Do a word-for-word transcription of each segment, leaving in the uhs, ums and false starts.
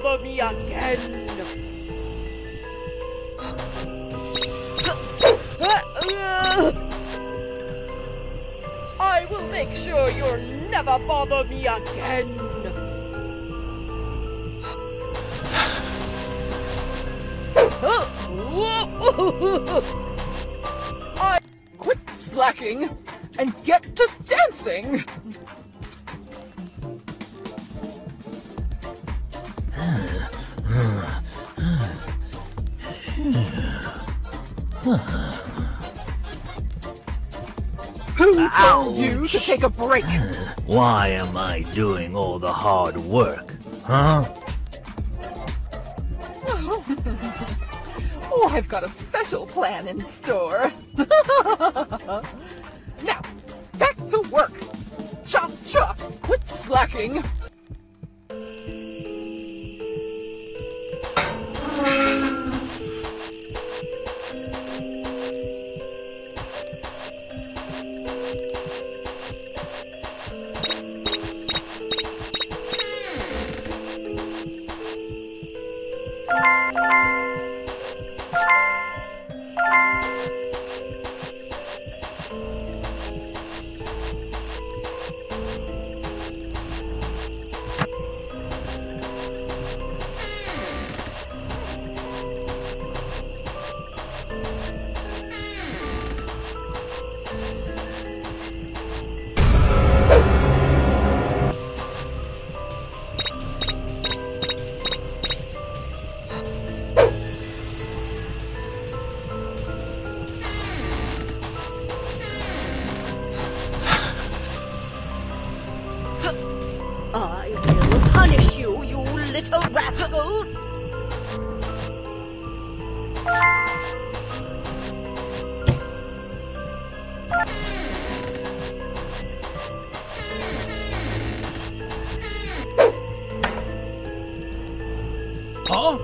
cover me again. I will make sure you'll never bother me again. I quit slacking and get to dancing. Who told you to take a break? Why am I doing all the hard work, huh? Oh, I've got a special plan in store. Now, back to work. Chop, chop, quit slacking. I will punish you, you little rascals! Huh?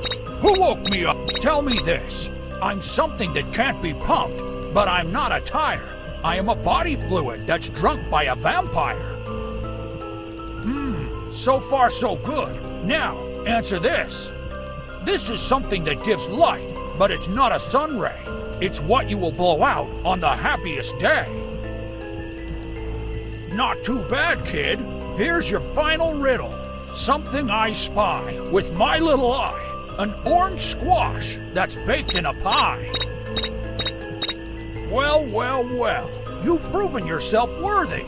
Who woke me up? Tell me this. I'm something that can't be pumped, but I'm not a tire. I am a body fluid that's drunk by a vampire. So far, so good. Now, answer this. This is something that gives light, but it's not a sun ray. It's what you will blow out on the happiest day. Not too bad, kid. Here's your final riddle. Something I spy with my little eye. An orange squash that's baked in a pie. Well, well, well. You've proven yourself worthy.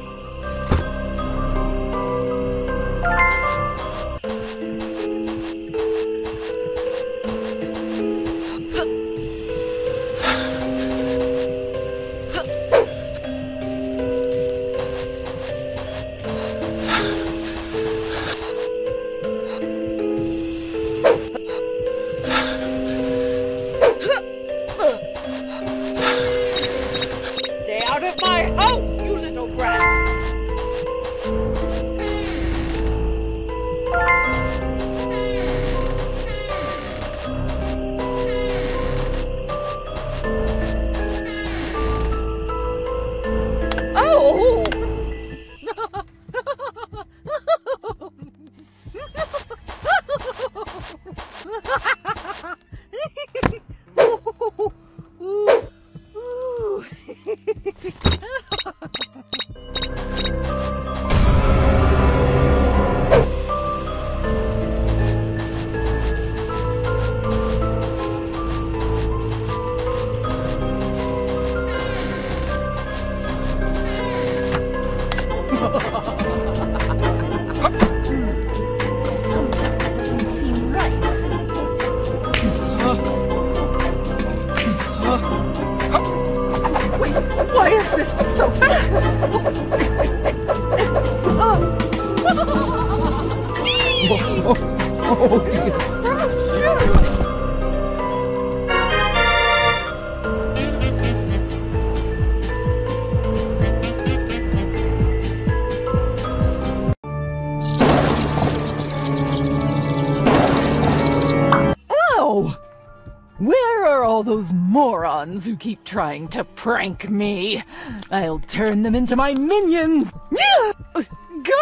Those morons who keep trying to prank me. I'll turn them into my minions.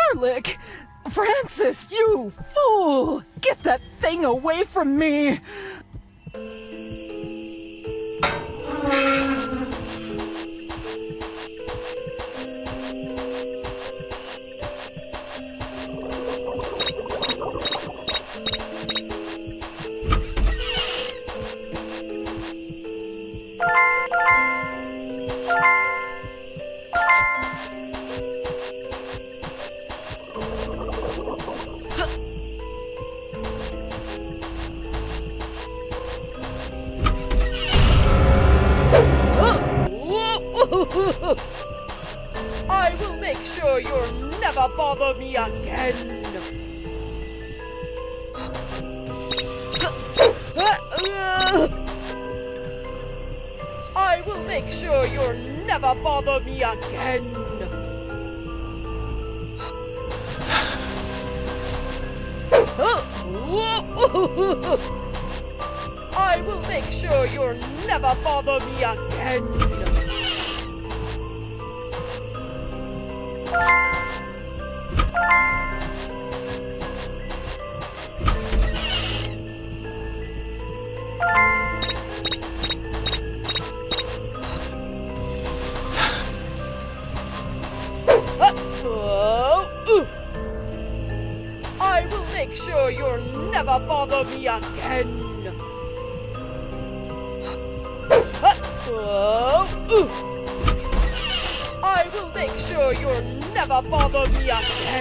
Garlic! Francis, you fool! Get that thing away from me! I will make sure you'll never bother me again. I will make sure you'll never bother me again. I will make sure you'll never bother me again. I will make sure you'll never bother me again. I will make sure you'll never bother me again.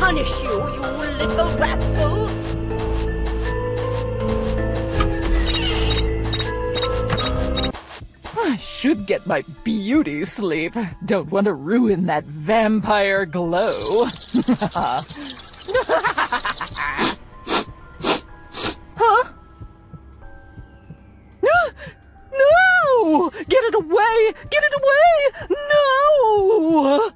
Punish you, you little rascal! I should get my beauty sleep. Don't want to ruin that vampire glow. Huh? No! Get it away! Get it away! No!